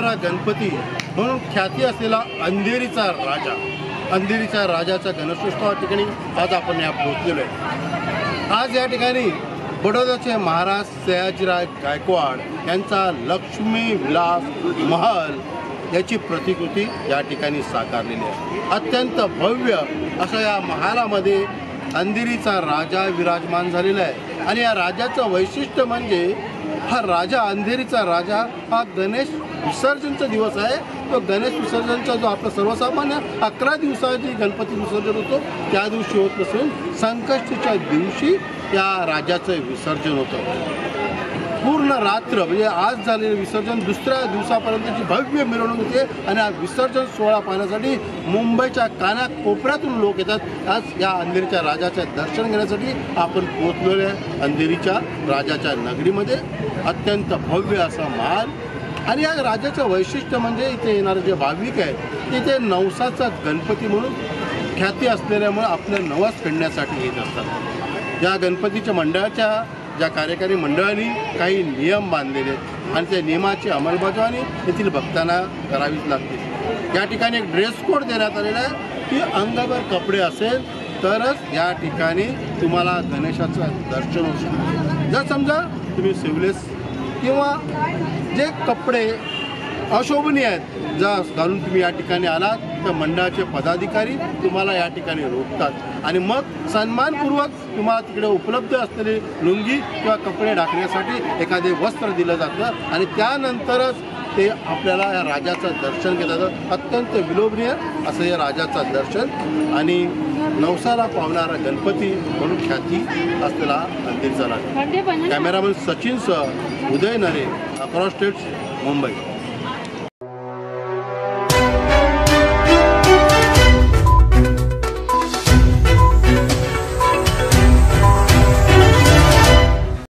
नाचणारा गणपती म्हणून ख्याती असलेला अंधेरीचा राजाचा गणेशोत्सव ठिकाणी आज आपण या पोहोचलेलो आहे। आज या ठिकाणी बडोदाचे महाराज सयाजीराव गायकवाड यांचा लक्ष्मी विलास महल याची प्रतिकृती या ठिकाणी साकारलेली आहे। अत्यंत भव्य अशा या महालामध्ये अंधेरीचा राजा विराजमान झालेला आहे आणि या राजाचं वैशिष्ट्य म्हणजे हा राजा अंधेरीचा राजा हा गणेश विसर्जनचा दिवस आहे। तो गणेश विसर्जनचा जो आपला सर्वसामान्य 11 दिवसाची गणपती विसर्जन होतो त्या दिवशी होत नसून संकष्टीच्या दिवशी या राजाचं विसर्जन होतं। पूर्ण रात्र म्हणजे आज झालेले विसर्जन दुसऱ्या दिवसापर्यंतची भव्य मिरवणूक होते आणि हा विसर्जन सोहळा पाहण्यासाठी मुंबईच्या कानाकोपऱ्यातून लोक येतात। आज या अंधेरीच्या राजाचे दर्शन घेण्यासाठी आपण पोहोचलेलो आहे अंधेरीच्या राजाच्या नगरीमध्ये। अत्यंत भव्य असा महाल आणि या राजाचं वैशिष्ट्य म्हणजे इथे येणारे जे भाविक आहेत तिथे नवसाचा गणपती म्हणून ख्याती असलेल्यामुळे आपले नवस फेडण्यासाठी येत असतात। या गणपतीच्या मंडळाच्या ज्या कार्यकारी मंडळांनी काही नियम बांधलेले आहेत आणि त्या नियमाची अंमलबजावणी येथील भक्तांना करावीच लागते। या ठिकाणी एक ड्रेस कोड देण्यात आलेला आहे की अंगावर कपडे असेल तरच या ठिकाणी तुम्हाला गणेशाचं दर्शन होऊ शकतं। जर समजा तुम्ही सिवलेस किंवा जे कपडे अशोभनीय आहेत ज्या घालून तुम्ही या ठिकाणी आलात तर मंडळाचे पदाधिकारी तुम्हाला या ठिकाणी रोखतात आणि मग सन्मानपूर्वक तुम्हाला तिकडे उपलब्ध असलेली लुंगी किंवा कपडे ढाकण्यासाठी एखादे वस्त्र दिलं जातं आणि त्यानंतरच ते आपल्याला या राजाचं दर्शन घेता येतं। अत्यंत विलोभनीय असं हे राजाचं दर्शन आणि नवसाला पावणारा गणपती म्हणून ख्याती असलेला अंधेरीचा राजा। कॅमेरामन सचिनसह उदय नरे, अक्रॉस स्टेट, मुंबई।